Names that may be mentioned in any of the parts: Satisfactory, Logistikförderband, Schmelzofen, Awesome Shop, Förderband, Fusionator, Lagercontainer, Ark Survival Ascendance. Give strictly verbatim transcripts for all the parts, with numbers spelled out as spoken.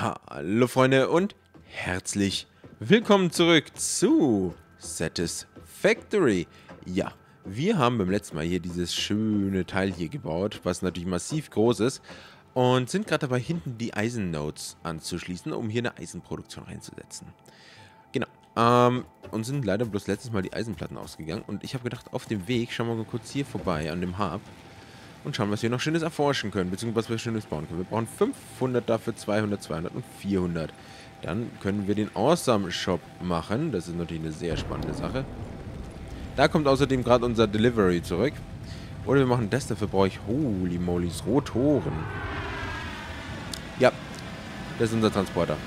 Hallo Freunde und herzlich willkommen zurück zu Satisfactory. Ja, wir haben beim letzten Mal hier dieses schöne Teil hier gebaut, was natürlich massiv groß ist. Und sind gerade dabei, hinten die Eisennodes anzuschließen, um hier eine Eisenproduktion reinzusetzen. Genau. Ähm, und sind leider bloß letztes Mal die Eisenplatten ausgegangen. Und ich habe gedacht, auf dem Weg schauen wir mal kurz hier vorbei an dem Hub. Und schauen, was wir noch Schönes erforschen können, beziehungsweise was wir Schönes bauen können. Wir brauchen fünfhundert dafür, zweihundert, zweihundert und vierhundert. Dann können wir den Awesome Shop machen. Das ist natürlich eine sehr spannende Sache. Da kommt außerdem gerade unser Delivery zurück. Oder wir machen das, dafür brauche ich Holy Molys Rotoren. Ja, das ist unser Transporter.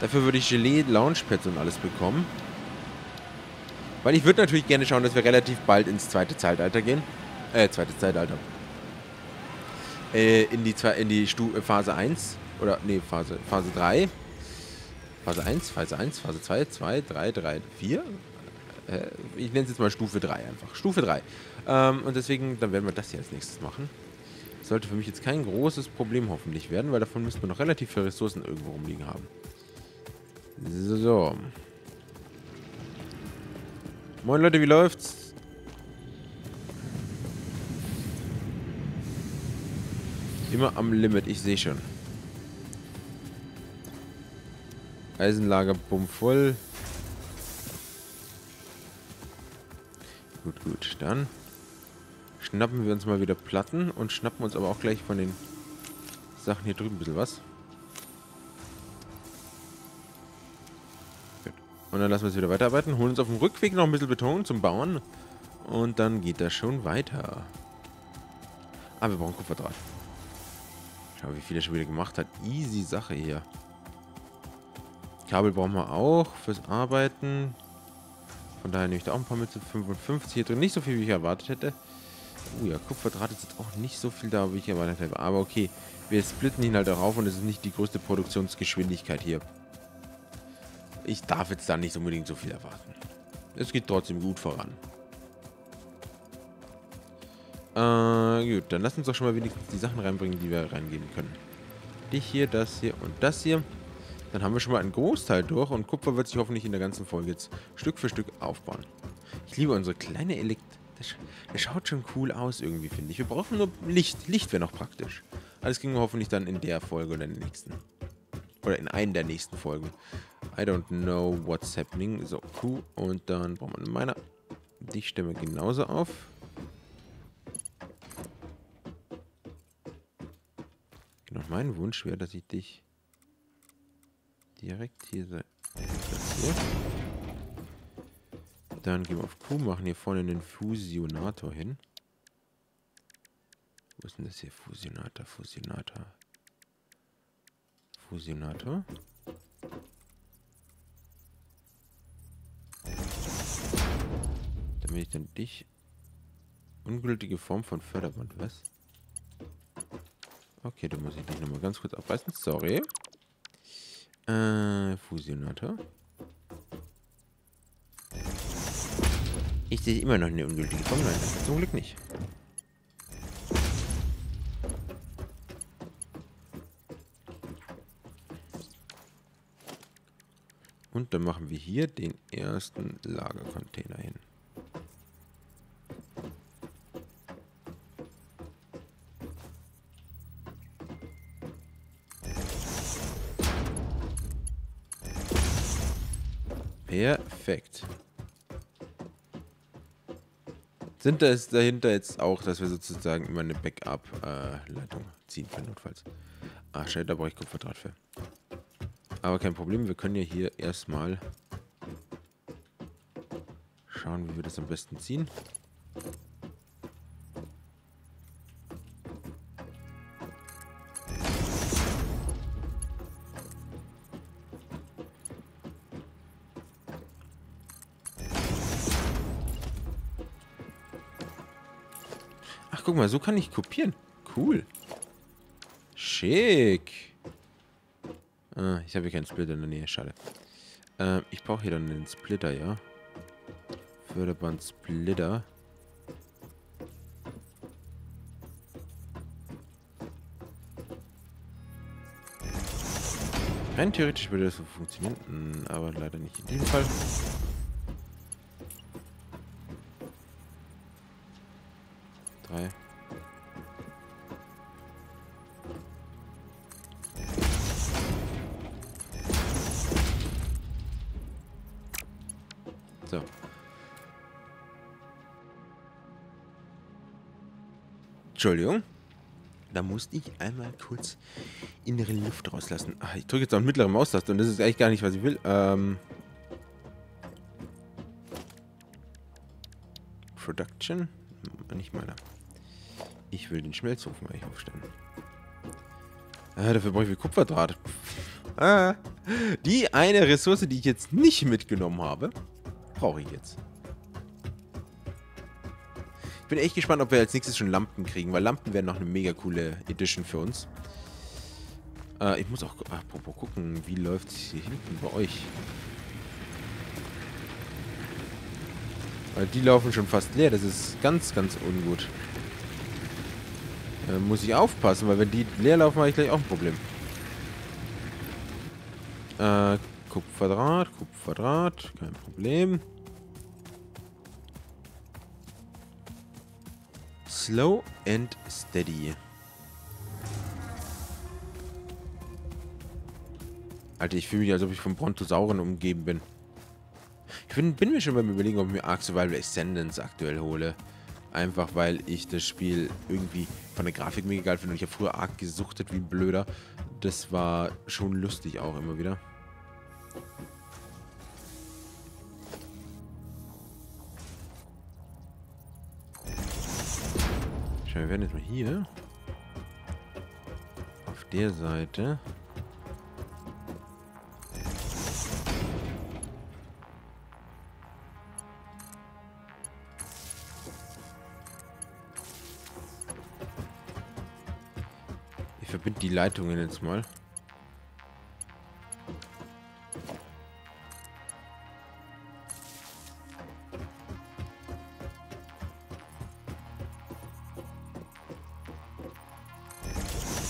Dafür würde ich Gelee, Launchpads und alles bekommen. Weil ich würde natürlich gerne schauen, dass wir relativ bald ins zweite Zeitalter gehen. Äh, zweites Zeitalter. in die, in die Phase eins, oder, nee, Phase, Phase drei, Phase eins, Phase eins, Phase zwei, zwei, drei, drei, vier, äh, ich nenne es jetzt mal Stufe drei einfach, Stufe drei, ähm, und deswegen, dann werden wir das hier als nächstes machen. Das sollte für mich jetzt kein großes Problem hoffentlich werden, weil davon müssen wir noch relativ viele Ressourcen irgendwo rumliegen haben. So. Moin Leute, wie läuft's? Immer am Limit, ich sehe schon. Eisenlager bumm voll. Gut, gut, dann schnappen wir uns mal wieder Platten und schnappen uns aber auch gleich von den Sachen hier drüben ein bisschen was. Gut. Und dann lassen wir es wieder weiterarbeiten, holen uns auf dem Rückweg noch ein bisschen Beton zum Bauen und dann geht das schon weiter. Ah, wir brauchen Kupferdraht. Schau, wie viel er schon wieder gemacht hat. Easy Sache hier. Kabel brauchen wir auch fürs Arbeiten. Von daher nehme ich da auch ein paar mit zu fünfundfünfzig hier drin. Nicht so viel, wie ich erwartet hätte. Oh ja, Kupferdraht ist jetzt auch nicht so viel da, wie ich erwartet hätte. Aber okay, wir splitten ihn halt auch auf und es ist nicht die größte Produktionsgeschwindigkeit hier. Ich darf jetzt da nicht unbedingt so viel erwarten. Es geht trotzdem gut voran. Äh, gut, dann lass uns doch schon mal wenigstens die Sachen reinbringen, die wir reingeben können. Dich hier, das hier und das hier. Dann haben wir schon mal einen Großteil durch und Kupfer wird sich hoffentlich in der ganzen Folge jetzt Stück für Stück aufbauen. Ich liebe unsere kleine Elekt... Das, das schaut schon cool aus irgendwie, finde ich. Wir brauchen nur Licht. Licht wäre noch praktisch. Alles kriegen wir hoffentlich dann in der Folge oder in der nächsten. Oder in einen der nächsten Folgen. I don't know what's happening. So, cool. Und dann brauchen wir einen Miner. Die stellen wir genauso auf. Genau, mein Wunsch wäre, dass ich dich direkt hier platziere. Dann gehen wir auf Q, machen hier vorne den Fusionator hin. Wo ist denn das hier? Fusionator, Fusionator. Fusionator. Damit ich dann dich... Ungültige Form von Förderband, was? Okay, da muss ich dich nochmal ganz kurz abreißen. Sorry. Äh, Fusionator. Ich sehe immer noch eine ungültige Form. Nein, zum Glück nicht. Und dann machen wir hier den ersten Lagercontainer hin. Perfekt. Sind da ist dahinter jetzt auch, dass wir sozusagen immer eine Backup-Leitung äh, ziehen können, notfalls. Ah, scheiße, da brauche ich Kupferdraht für. Aber kein Problem, wir können ja hier erstmal schauen, wie wir das am besten ziehen. Guck mal, so kann ich kopieren. Cool. Schick. Ah, ich habe hier keinen Splitter in der Nähe. Schade. Ähm, ich brauche hier dann einen Splitter, ja. Förderband Splitter. Rein theoretisch würde das so funktionieren, aber leider nicht in diesem Fall. Drei. So. Entschuldigung. Da musste ich einmal kurz innere Luft rauslassen. Ach, ich drücke jetzt auf mittlere Maustaste und das ist eigentlich gar nicht, was ich will. Ähm Production? Nicht meiner. Ich will den Schmelzofen eigentlich aufstellen. Ah, dafür brauche ich viel Kupferdraht. Ah, die eine Ressource, die ich jetzt nicht mitgenommen habe, brauche ich jetzt. Ich bin echt gespannt, ob wir als nächstes schon Lampen kriegen, weil Lampen wären noch eine mega coole Edition für uns. Äh, ich muss auch, apropos, gucken, wie läuft es hier hinten bei euch. Weil die laufen schon fast leer, das ist ganz, ganz ungut. Da muss ich aufpassen, weil wenn die leer laufen, habe ich gleich auch ein Problem. Äh, Kupferdraht, Kupferdraht, kein Problem. Slow and steady. Alter, ich fühle mich, als ob ich von Brontosauren umgeben bin. Ich bin, bin mir schon beim Überlegen, ob ich mir Ark Survival Ascendance aktuell hole. Einfach, weil ich das Spiel irgendwie von der Grafik mega geil finde. Und ich habe früher Ark gesuchtet wie ein Blöder. Das war schon lustig auch immer wieder. Wir werden jetzt mal hier auf der Seite ich verbinde die Leitungen jetzt mal.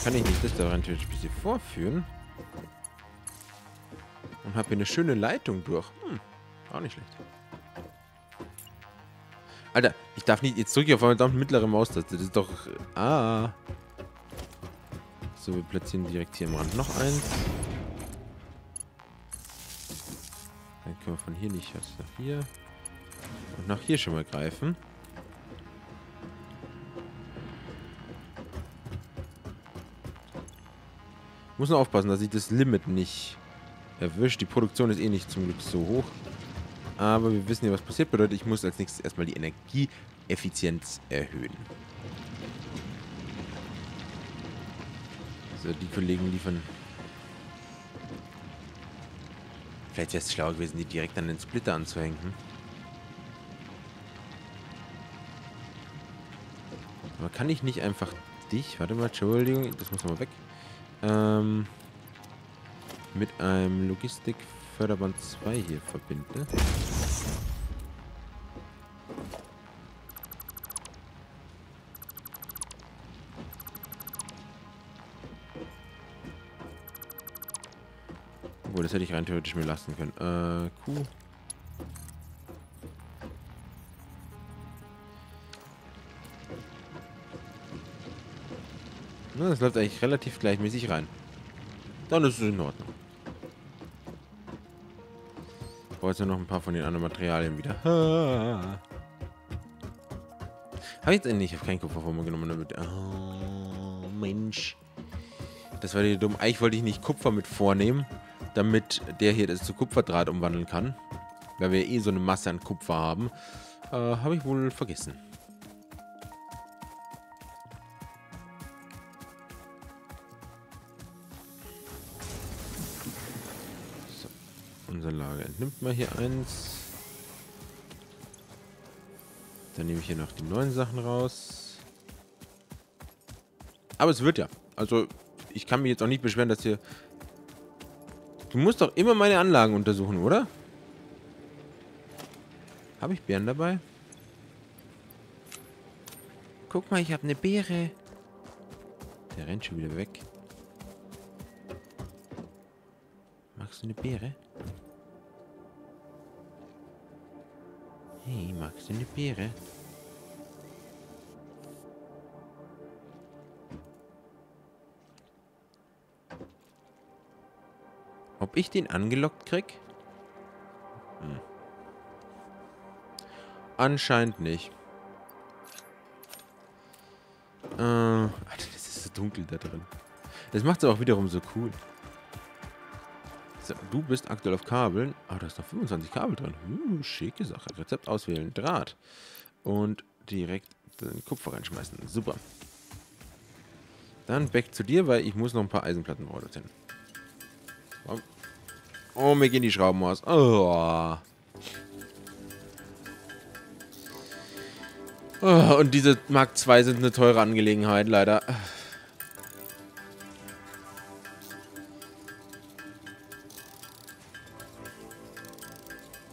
Kann ich nicht das da rein natürlich ein bisschen vorführen. Und habe hier eine schöne Leitung durch. Hm, auch nicht schlecht. Alter, ich darf nicht. Jetzt drücke ich auf meine verdammte mittlere Maustaste. Das ist doch. Ah. So, wir platzieren direkt hier am Rand noch eins. Dann können wir von hier nicht erst nach hier. Und nach hier schon mal greifen. Muss nur aufpassen, dass ich das Limit nicht erwische. Die Produktion ist eh nicht zum Glück so hoch. Aber wir wissen ja, was passiert. Bedeutet, ich muss als nächstes erstmal die Energieeffizienz erhöhen. So, die Kollegen liefern. Vielleicht wäre es schlauer gewesen, die direkt an den Splitter anzuhängen. Hm? Aber kann ich nicht einfach dich... Warte mal, Entschuldigung, das muss nochmal weg. Ähm, mit einem Logistikförderband zwei hier verbinde. Obwohl, das hätte ich rein theoretisch mir lassen können. Äh, Kuh. Das läuft eigentlich relativ gleichmäßig rein. Dann ist es in Ordnung. Ich brauche jetzt noch ein paar von den anderen Materialien wieder. Ah. Habe ich jetzt endlich auf keinen Kupferform genommen, damit. Oh, Mensch. Das war hier dumm. Eigentlich wollte ich nicht Kupfer mit vornehmen, damit der hier das zu Kupferdraht umwandeln kann. Weil wir eh so eine Masse an Kupfer haben. Äh, habe ich wohl vergessen. Lager. Nimmt mal hier eins. Dann nehme ich hier noch die neuen Sachen raus. Aber es wird ja. Also, ich kann mich jetzt auch nicht beschweren, dass hier... Du musst doch immer meine Anlagen untersuchen, oder? Habe ich Beeren dabei? Guck mal, ich habe eine Beere. Der rennt schon wieder weg. magst du eine Beere? Hey, magst du eine Beere? Ob ich den angelockt krieg? Hm. Anscheinend nicht. Äh, Alter, das ist so dunkel da drin. Das macht es auch wiederum so cool. So, du bist aktuell auf Kabeln. Ah, oh, da ist noch fünfundzwanzig Kabel drin. Hm, schicke Sache. Rezept auswählen. Draht. Und direkt den Kupfer reinschmeißen. Super. Dann back zu dir, weil ich muss noch ein paar Eisenplatten produzieren. Oh, mir gehen die Schrauben aus. Oh. Oh, und diese Mark zwei sind eine teure Angelegenheit, leider.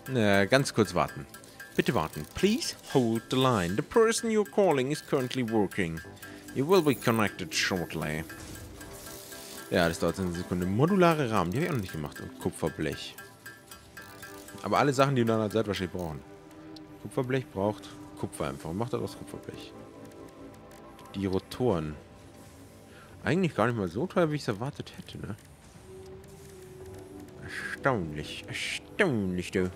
Na, ganz kurz warten. Bitte warten. Please hold the line. The person you're calling is currently working. You will be connected shortly. Ja, das dauert eine Sekunde. Modulare Rahmen, die habe ich auch noch nicht gemacht. Und Kupferblech. Aber alle Sachen, die wir dann halt wahrscheinlich brauchen. Kupferblech braucht Kupfer einfach. Macht das aus Kupferblech. Die Rotoren. Eigentlich gar nicht mal so teuer, wie ich es erwartet hätte, ne? Erstaunlich. Erstaunlich, du.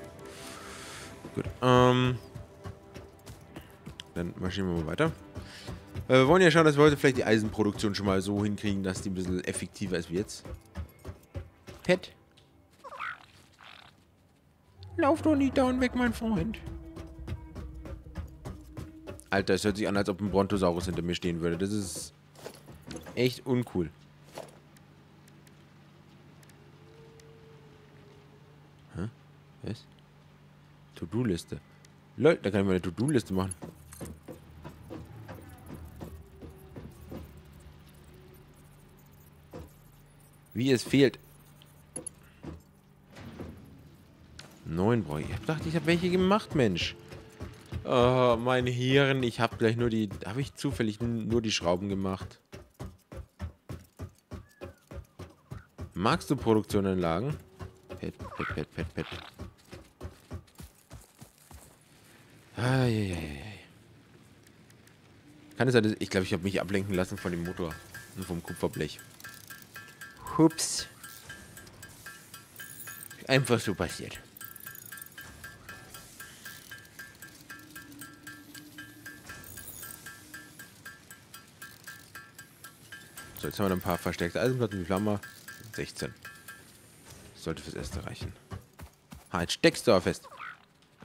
Gut, ähm... dann marschieren wir mal weiter. Wir wollen ja schauen, dass wir heute vielleicht die Eisenproduktion schon mal so hinkriegen, dass die ein bisschen effektiver ist wie jetzt. Pet. Lauf doch nicht down weg, mein Freund. Alter, es hört sich an, als ob ein Brontosaurus hinter mir stehen würde. Das ist echt uncool. Hä? Was? To-Do-Liste. Leute, da kann ich mal eine To-Do-Liste machen. Wie es fehlt. Neun brauche ich. Ich dachte, ich habe welche gemacht, Mensch. Oh, mein Hirn. Ich habe gleich nur die... Habe ich zufällig nur die Schrauben gemacht? Magst du Produktionsanlagen? Pet, pet, pet, pet, pet. Eieiei. Kann es sein, ich glaube, ich habe mich ablenken lassen von dem Motor und vom Kupferblech. Ups. Einfach so passiert. So, jetzt haben wir noch ein paar versteckte Eisenplatten. Wie viel haben wir? sechzehn. Das sollte fürs Erste reichen. Ha, jetzt steckst du aber fest.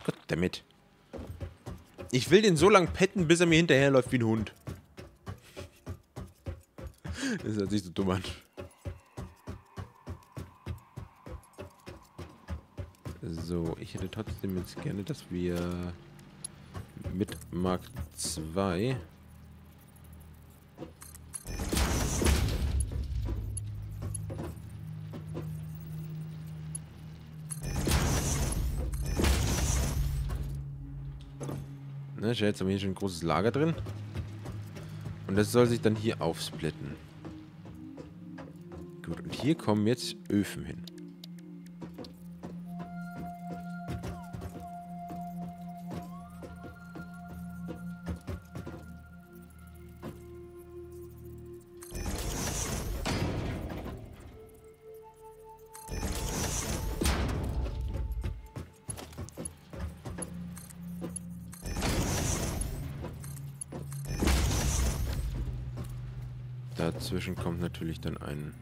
Gott damit. Ich will den so lang petten, bis er mir hinterherläuft wie ein Hund. Das hört sich so dumm an. So, ich hätte trotzdem jetzt gerne, dass wir mit Mark zwei Na, jetzt haben wir hier schon ein großes Lager drin. Und das soll sich dann hier aufsplitten. Gut, und hier kommen jetzt Öfen hin. Dazwischen kommt natürlich dann ein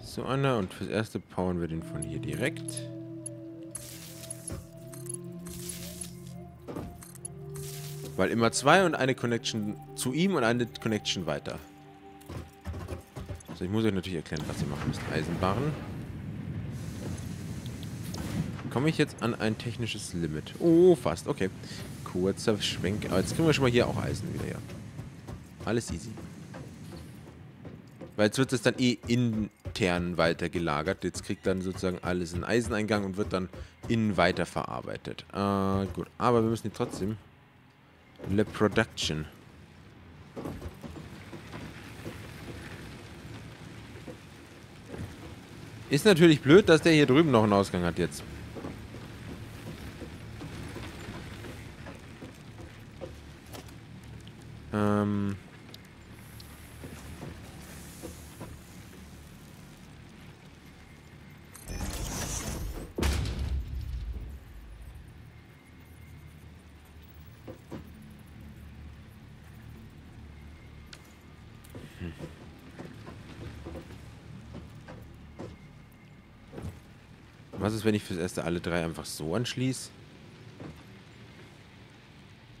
so einer und fürs Erste powern wir den von hier direkt. Weil immer zwei und eine Connection zu ihm und eine Connection weiter. Also ich muss euch natürlich erklären, was ihr machen müsst. Eisenbarren. Komme ich jetzt an ein technisches Limit? Oh, fast. Okay. Kurzer Schwenk. Aber jetzt kriegen wir schon mal hier auch Eisen wieder, ja. Alles easy. Weil jetzt wird es dann eh intern weiter gelagert. Jetzt kriegt dann sozusagen alles einen Eiseneingang und wird dann innen weiter verarbeitet. Äh, gut. Aber wir müssen hier trotzdem... Le Production. Ist natürlich blöd, dass der hier drüben noch einen Ausgang hat jetzt. Ähm... Was ist, wenn ich fürs Erste alle drei einfach so anschließe?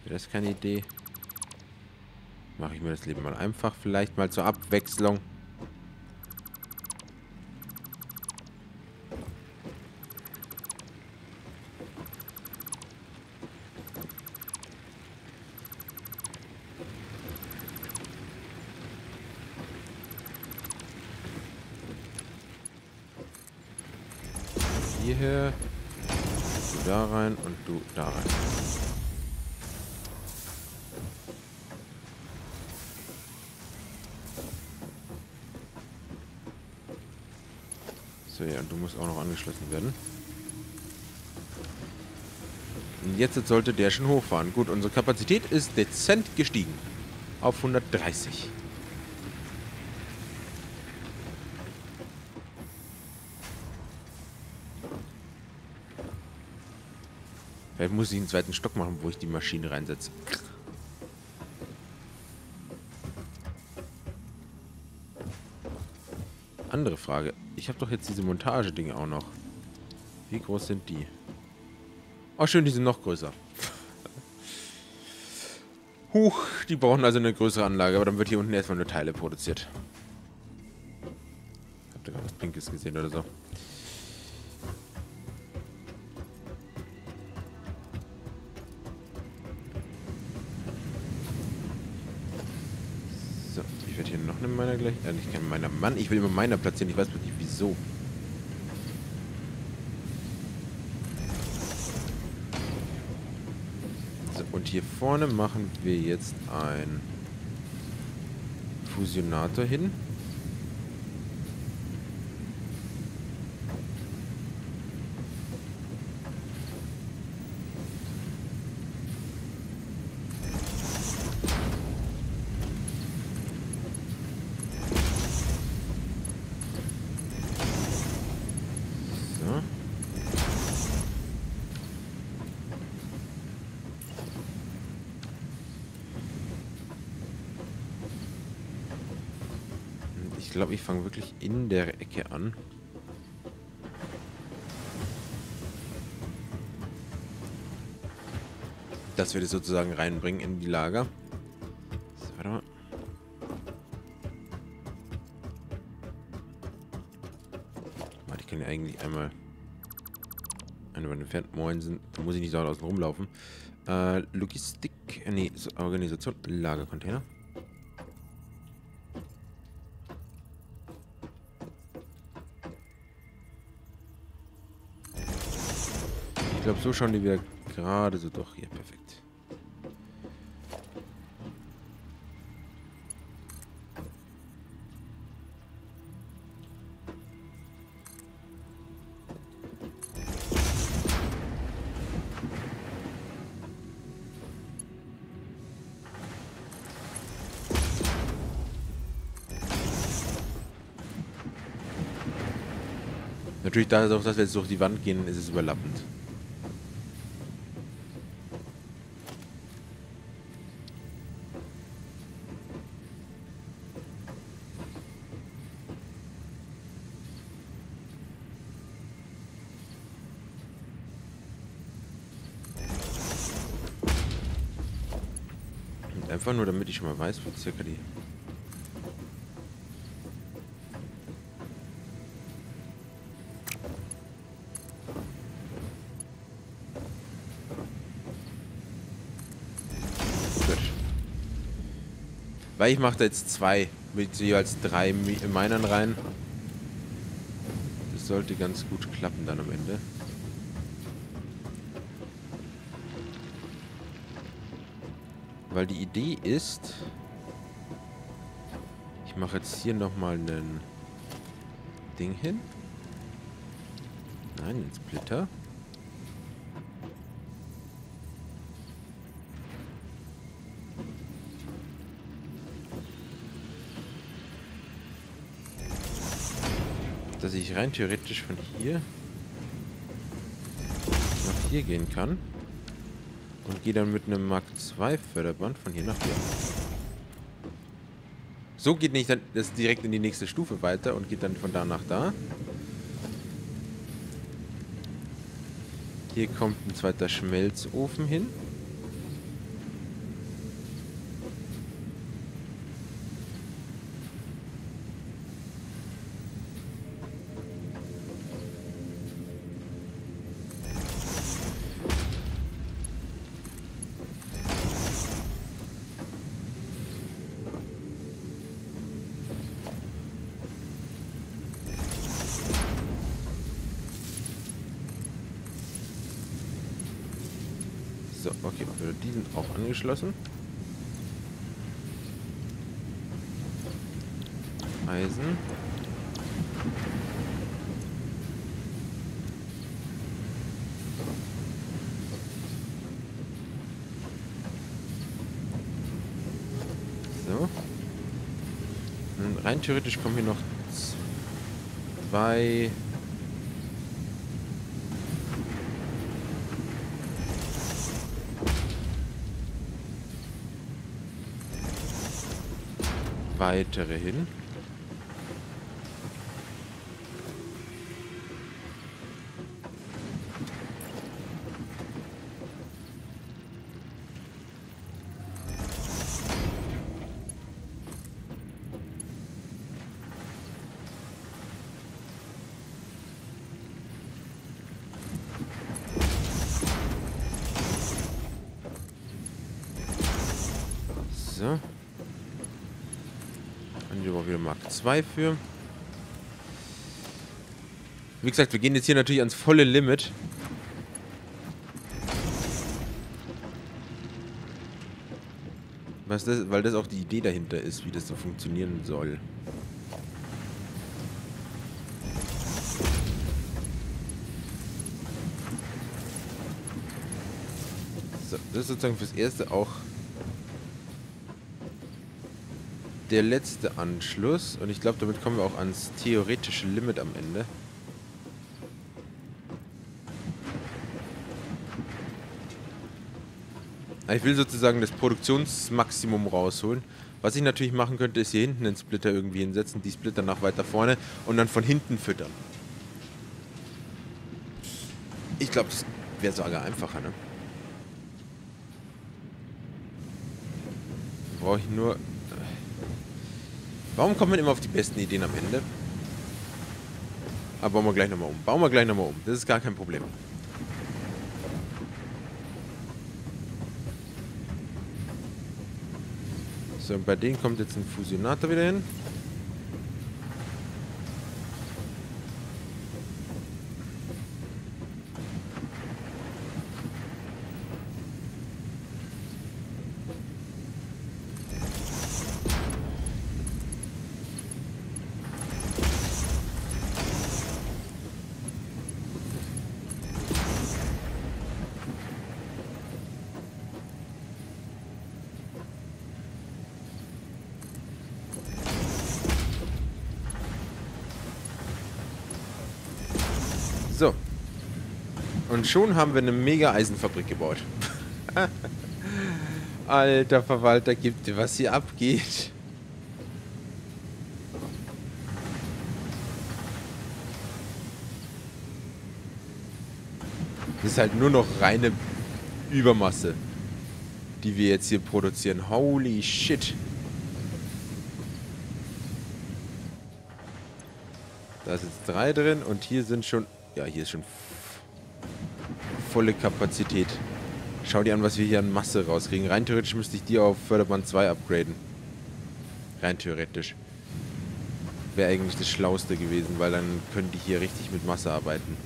Wäre das keine Idee? Mache ich mir das Leben mal einfach. Vielleicht mal zur Abwechslung. Hierher, du da rein und du da rein. So, ja, und du musst auch noch angeschlossen werden. Und jetzt sollte der schon hochfahren. Gut, unsere Kapazität ist dezent gestiegen. Auf hundertdreißig. Vielleicht muss ich einen zweiten Stock machen, wo ich die Maschine reinsetze. Andere Frage. Ich habe doch jetzt diese Montagedinge auch noch. Wie groß sind die? Oh, schön, die sind noch größer. Huch, die brauchen also eine größere Anlage. Aber dann wird hier unten erstmal nur Teile produziert. Ich habe da gerade was Pinkes gesehen oder so. Meiner gleich. Äh, ich kann meiner Mann. Ich will immer meiner platzieren. Ich weiß nicht wieso. So, und hier vorne machen wir jetzt einen Fusionator hin. Ich glaube, ich fange wirklich in der Ecke an. Das würde ich sozusagen reinbringen in die Lager. So, warte mal. Warte, ich kann ja eigentlich einmal eine Wand entfernt. Moinsen. Da muss ich nicht dauernd außen rumlaufen. Äh, Logistik. Nee, Organisation. Lagercontainer. Ich glaube, so schauen die wieder gerade so doch hier. Perfekt. Natürlich, da ist auch, dass wir jetzt durch die Wand gehen, ist es überlappend. Einfach nur, damit ich schon mal weiß, wo circa die... Gut. Weil ich mache da jetzt zwei mit jeweils drei Minern rein. Das sollte ganz gut klappen dann am Ende. Weil die Idee ist, ich mache jetzt hier nochmal ein Ding hin. Nein, den Splitter. Dass ich rein theoretisch von hier nach hier gehen kann. Und gehe dann mit einem Mark zwei Förderband von hier nach hier. So geht nicht dann das direkt in die nächste Stufe weiter und geht dann von da nach da. Hier kommt ein zweiter Schmelzofen hin. So, okay, die sind auch angeschlossen. Eisen. So. Und rein theoretisch kommen hier noch zwei... weitere hin. So. Hier brauchen wir Mark zwei für. Wie gesagt, wir gehen jetzt hier natürlich ans volle Limit. Was das, weil das auch die Idee dahinter ist, wie das so funktionieren soll. So, das ist sozusagen fürs Erste auch der letzte Anschluss. Und ich glaube, damit kommen wir auch ans theoretische Limit am Ende. Ich will sozusagen das Produktionsmaximum rausholen. Was ich natürlich machen könnte, ist hier hinten den Splitter irgendwie hinsetzen, die Splitter nach weiter vorne und dann von hinten füttern. Ich glaube, das wäre sogar einfacher, ne? Brauche ich nur... Warum kommt man immer auf die besten Ideen am Ende? Aber bauen wir gleich nochmal um. Bauen wir gleich nochmal um. Das ist gar kein Problem. So, und bei denen kommt jetzt ein Fusionator wieder hin. Und schon haben wir eine mega Eisenfabrik gebaut. Alter Verwalter, gibt dir, was hier abgeht. Das ist halt nur noch reine Übermasse, die wir jetzt hier produzieren. Holy shit. Da ist jetzt drei drin und hier sind schon... Ja, hier ist schon... volle Kapazität. Schau dir an, was wir hier an Masse rauskriegen. Rein theoretisch müsste ich die auf Förderband zwei upgraden. Rein theoretisch. Wäre eigentlich das Schlauste gewesen, weil dann können die hier richtig mit Masse arbeiten.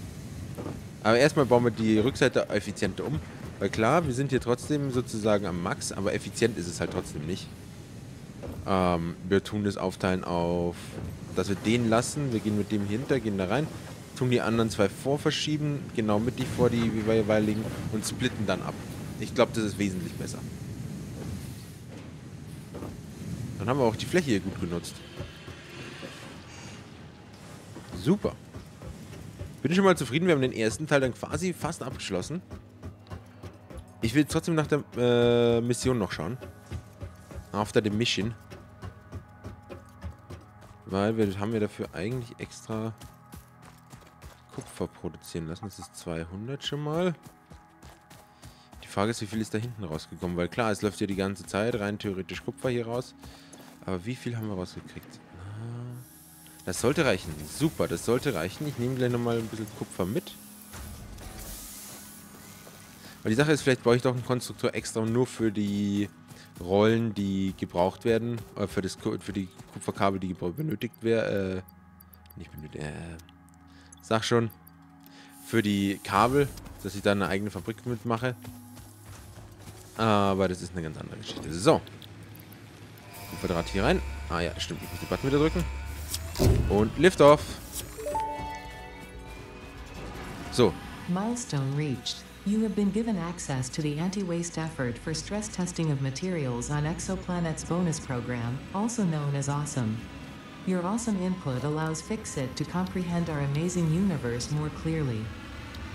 Aber erstmal bauen wir die Rückseite effizienter um. Weil klar, wir sind hier trotzdem sozusagen am Max, aber effizient ist es halt trotzdem nicht. Ähm, wir tun das Aufteilen auf, dass wir den lassen. Wir gehen mit dem hinter, gehen da rein. tun die anderen zwei vorverschieben, genau mittig vor die jeweiligen und splitten dann ab. Ich glaube, das ist wesentlich besser. Dann haben wir auch die Fläche hier gut genutzt. Super. Bin schon mal zufrieden, wir haben den ersten Teil dann quasi fast abgeschlossen. Ich will trotzdem nach der äh, Mission noch schauen. After the Mission. Weil wir haben wir dafür eigentlich extra Kupfer produzieren lassen. Das ist zweihundert schon mal. Die Frage ist, wie viel ist da hinten rausgekommen? Weil klar, es läuft ja die ganze Zeit rein theoretisch Kupfer hier raus. Aber wie viel haben wir rausgekriegt? Das sollte reichen. Super, das sollte reichen. Ich nehme gleich nochmal ein bisschen Kupfer mit. Weil die Sache ist, vielleicht brauche ich doch einen Konstruktor extra nur für die Rollen, die gebraucht werden. Oder für, das, für die Kupferkabel, die benötigt werden. Äh, nicht benötigt. Äh, sag schon. Für die Kabel, dass ich da eine eigene Fabrik mitmache. Aber das ist eine ganz andere Geschichte. So. Kupferdraht hier rein. Ah ja, stimmt. Ich muss den Button wieder drücken. Und Liftoff. So. Milestone reached. You have been given access to the anti-waste effort for stress testing of materials on Exoplanet's bonus program, also known as Awesome. Your awesome input allows Fixit to comprehend our amazing universe more clearly.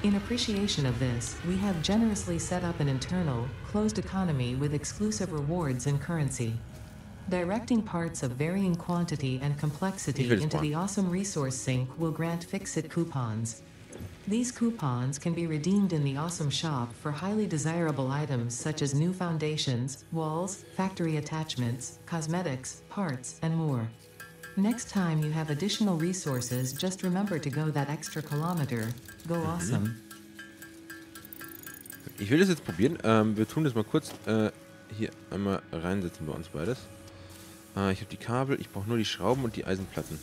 In appreciation of this, we have generously set up an internal, closed economy with exclusive rewards in currency. Directing parts of varying quantity and complexity into the Awesome Resource Sink will grant Fixit coupons. These coupons can be redeemed in the Awesome Shop for highly desirable items such as new foundations, walls, factory attachments, cosmetics, parts, and more. Next time you have additional resources, just remember to go that extra kilometer. Go awesome. Ich will das jetzt probieren. Ähm, wir tun das mal kurz äh, hier einmal reinsetzen bei uns beides. Äh, ich habe die Kabel, ich brauche nur die Schrauben und die Eisenplatten.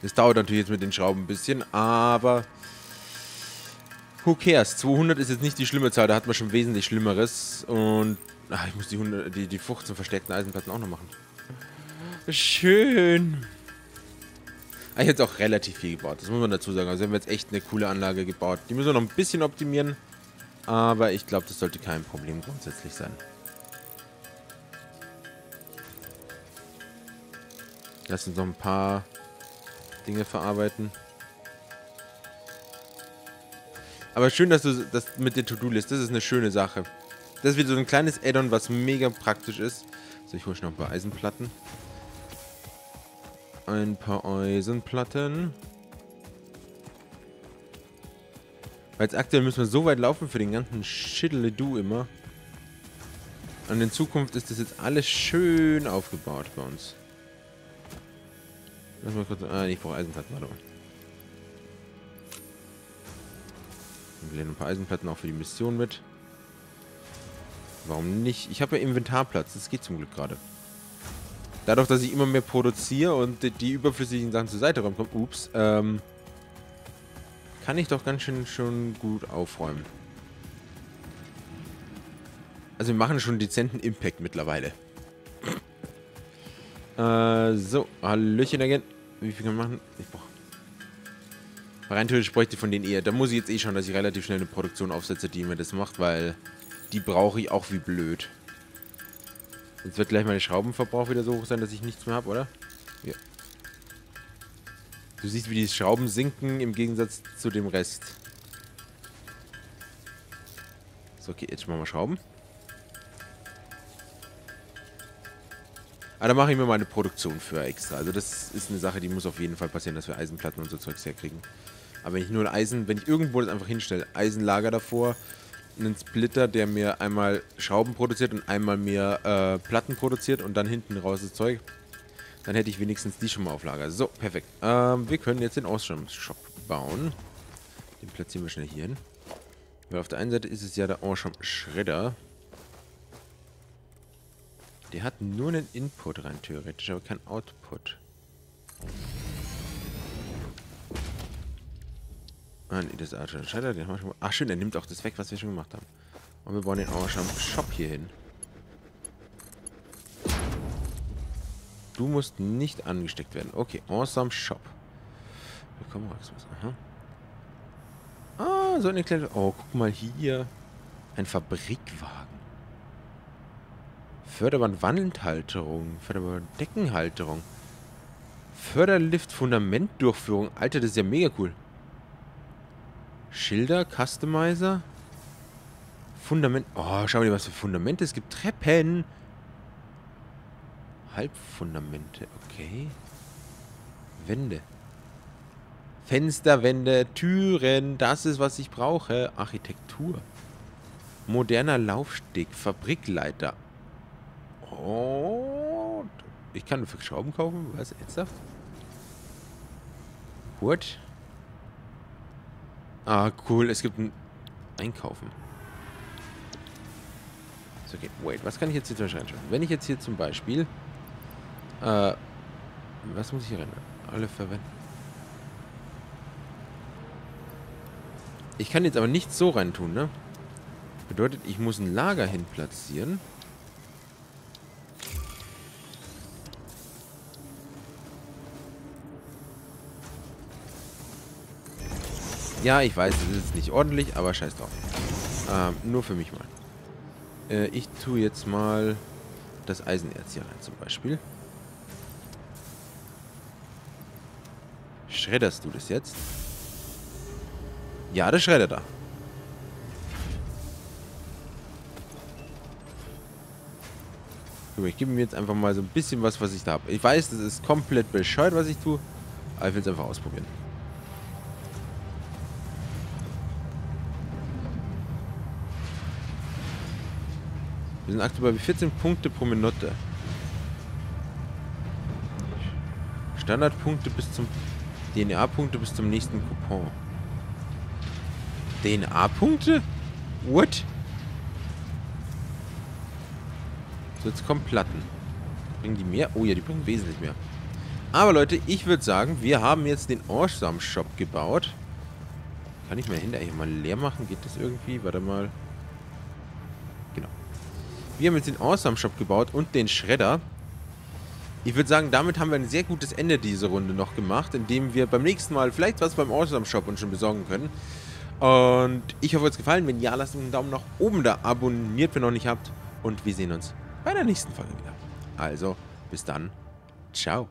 Das dauert natürlich jetzt mit den Schrauben ein bisschen, aber who cares? zweihundert ist jetzt nicht die schlimme Zahl, da hat man schon wesentlich Schlimmeres. Und ach, ich muss die, hundert, die, die fünfzehn versteckten Eisenplatten auch noch machen. Schön. Ich hätte auch relativ viel gebaut, das muss man dazu sagen. Also haben wir jetzt echt eine coole Anlage gebaut. Die müssen wir noch ein bisschen optimieren, aber ich glaube, das sollte kein Problem grundsätzlich sein. Lass uns noch ein paar Dinge verarbeiten. Aber schön, dass du das mit der To-Do-List, das ist eine schöne Sache. Das ist wieder so ein kleines Add-on, was mega praktisch ist. So, ich hole schon noch ein paar Eisenplatten. Ein paar Eisenplatten. Weil jetzt aktuell müssen wir so weit laufen für den ganzen Schiddeldu immer. Und in Zukunft ist das jetzt alles schön aufgebaut bei uns. Lass mal kurz. Ah, ich brauche Eisenplatten, warte mal. Wir nehmen ein paar Eisenplatten auch für die Mission mit. Warum nicht? Ich habe ja Inventarplatz, das geht zum Glück gerade. Dadurch, dass ich immer mehr produziere und die überflüssigen Sachen zur Seite räumen, ups, ähm, kann ich doch ganz schön schon gut aufräumen. Also wir machen schon einen dezenten Impact mittlerweile. Äh, so, Hallöchen again. Wie viel kann man machen? Ich brauche. Rein theoretisch bräuchte ich von denen eher. Da muss ich jetzt eh schauen, dass ich relativ schnell eine Produktion aufsetze, die mir das macht, weil die brauche ich auch wie blöd. Jetzt wird gleich mein Schraubenverbrauch wieder so hoch sein, dass ich nichts mehr habe, oder? Ja. Du siehst, wie die Schrauben sinken im Gegensatz zu dem Rest. So, okay, jetzt machen wir Schrauben. Aber da mache ich mir mal eine Produktion für extra. Also das ist eine Sache, die muss auf jeden Fall passieren, dass wir Eisenplatten und so Zeugs herkriegen. Aber wenn ich nur Eisen, wenn ich irgendwo das einfach hinstelle, Eisenlager davor, einen Splitter, der mir einmal Schrauben produziert und einmal mir äh, Platten produziert und dann hinten raus das Zeug, dann hätte ich wenigstens die schon mal auf Lager. So, perfekt. Ähm, wir können jetzt den Awesome Shop bauen. Den platzieren wir schnell hier hin. Weil auf der einen Seite ist es ja der Awesome Shredder. Der hat nur einen Input rein theoretisch, aber kein Output. Ah, nee, das ist Archer Shredder, den haben wir schon. Ach schön, der nimmt auch das weg, was wir schon gemacht haben. Und wir bauen den Awesome Shop hier hin. Du musst nicht angesteckt werden. Okay, Awesome Shop. Willkommen, aha. Ah, so eine kleine... Oh, guck mal hier. Ein Fabrikwagen. Förderband Wandhalterung. Förderband Deckenhalterung. Förderlift Fundamentdurchführung. Alter, das ist ja mega cool. Schilder, Customizer. Fundament. Oh, schau mal, was für Fundamente. Es gibt Treppen. Halbfundamente. Okay. Wände. Fensterwände, Türen. Das ist, was ich brauche. Architektur. Moderner Laufsteg. Fabrikleiter. Oh. Ich kann für Schrauben kaufen. Was? Ernsthaft? Gut. Ah, cool. Es gibt ein Einkaufen. So, okay. Wait. Was kann ich jetzt hier wahrscheinlich schauen? Wenn ich jetzt hier zum Beispiel... Äh, was muss ich hier rein? Alle verwenden. Ich kann jetzt aber nichts so rein tun, ne? Bedeutet, ich muss ein Lager hin platzieren. Ja, ich weiß, das ist nicht ordentlich, aber scheiß drauf. Ähm, nur für mich mal. Äh, ich tue jetzt mal das Eisenerz hier rein, zum Beispiel. Schredderst du das jetzt? Ja, das schreddert er. Ich gebe mir jetzt einfach mal so ein bisschen was, was ich da habe. Ich weiß, das ist komplett bescheuert, was ich tue. Aber ich will es einfach ausprobieren. Wir sind aktuell bei vierzehn Punkte pro Minute. Standardpunkte bis zum... D N A-Punkte bis zum nächsten Coupon. D N A-Punkte? What? So, jetzt kommen Platten. Bringen die mehr? Oh ja, die bringen wesentlich mehr. Aber Leute, ich würde sagen, wir haben jetzt den Awesome Shop gebaut. Kann ich mal hinterher hier mal leer machen? Geht das irgendwie? Warte mal. Genau. Wir haben jetzt den Awesome Shop gebaut und den Schredder. Ich würde sagen, damit haben wir ein sehr gutes Ende dieser Runde noch gemacht, indem wir beim nächsten Mal vielleicht was beim Awesome Shop uns schon besorgen können. Und ich hoffe, es hat euch gefallen. Wenn ja, lasst einen Daumen nach oben da. Abonniert, wenn ihr noch nicht habt. Und wir sehen uns bei der nächsten Folge wieder. Also, bis dann. Ciao.